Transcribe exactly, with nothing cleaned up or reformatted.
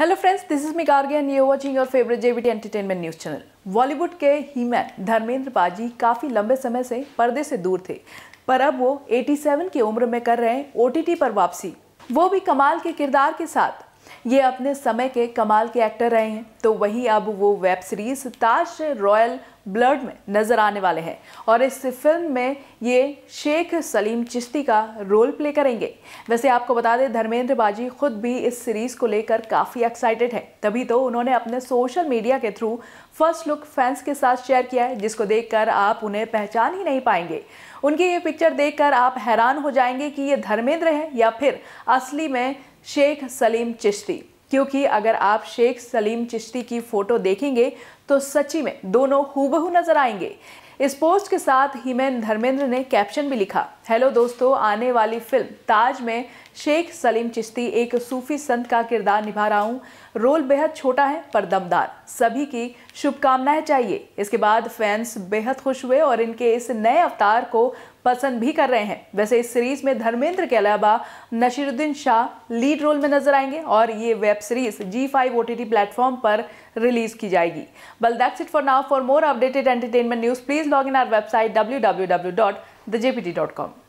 Hello friends, this is me Garg and you are watching your favourite JBT entertainment news channel. Bollywood के ही man Dharmendra पाजी काफ़ी लंबे समय से पर्दे से दूर थे, पर अब वो सत्तासी की उम्र में कर रहे हैं ओटीटी पर वापसी, वो भी कमाल के किरदार के साथ। ये अपने समय के कमाल के एक्टर रहे हैं, तो वहीं अब वो web series Taj royal blood में नज़र आने वाले हैं और इस फिल्म में ये शेख सलीम चिश्ती का रोल प्ले करेंगे। वैसे आपको बता दें, धर्मेंद्र बाजी खुद भी इस सीरीज़ को लेकर काफ़ी एक्साइटेड हैं, तभी तो उन्होंने अपने सोशल मीडिया के थ्रू फर्स्ट लुक फैंस के साथ शेयर किया है, जिसको देखकर आप उन्हें पहचान ही नहीं पाएंगे। उनकी ये पिक्चर देखकर आप हैरान हो जाएंगे कि ये धर्मेंद्र हैं या फिर असली में शेख सलीम चिश्ती, क्योंकि अगर आप शेख सलीम चिश्ती की फ़ोटो देखेंगे तो सच्ची में दोनों हूबहू नजर आएंगे। इस पोस्ट के साथ ही मैन धर्मेंद्र ने कैप्शन भी लिखा, हेलो दोस्तों, आने वाली फिल्म ताज में शेख सलीम चिश्ती एक सूफी संत का किरदार निभा रहा हूँ। रोल बेहद छोटा है पर दमदार, सभी की शुभकामनाएं चाहिए। इसके बाद फैंस बेहद खुश हुए और इनके इस नए अवतार को पसंद भी कर रहे हैं। वैसे इस सीरीज़ में धर्मेंद्र के अलावा नशीरुद्दीन शाह लीड रोल में नजर आएंगे और ये web series Zee five O T T platform पर रिलीज़ की जाएगी। बल that's it for now. For more updated entertainment news please log in our website W W W dot the J P T dot com.